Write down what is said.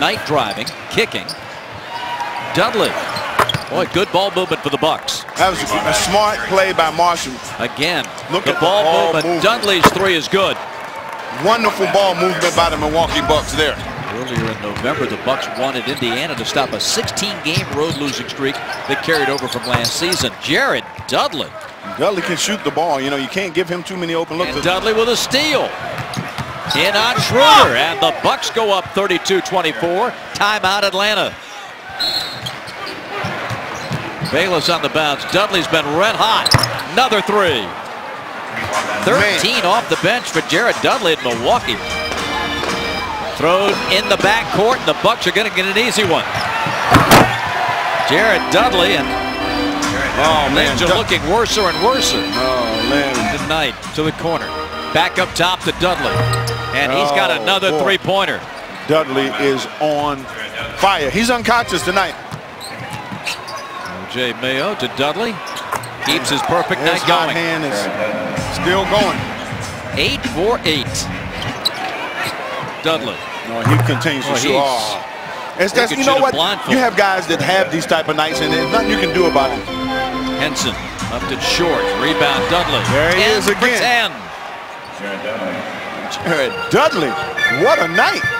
Knight driving, kicking. Dudley. Boy, good ball movement for the Bucks. That was a smart play by Marshall. Again, look at the ball movement. Dudley's three is good. Wonderful ball movement by the Milwaukee Bucks there. Earlier in November, the Bucks wanted Indiana to stop a 16-game road losing streak that carried over from last season. Jared Dudley. Dudley can shoot the ball. You know, you can't give him too many open looks. And Dudley with a steal. In on Schroeder, and the Bucks go up 32-24. Timeout Atlanta. Bayless on the bounce. Dudley's been red hot. Another three. 13 off the bench for Jared Dudley in Milwaukee. Thrown in the backcourt, and the Bucks are going to get an easy one. Jared Dudley, and oh, man, things are looking worser and worser. Oh, man. Tonight to the corner. Back up top to Dudley. And he's got another three-pointer. Dudley is on fire. He's unconscious tonight. OJ Mayo to Dudley. Keeps his perfect night going. His hand is still going. 8-4-8. Dudley. No, he continues to shoot. You know what? You have guys that have these type of nights, and there's nothing you can do about it. Henson left it short. Rebound Dudley. There he is again. Jared Dudley. What a night.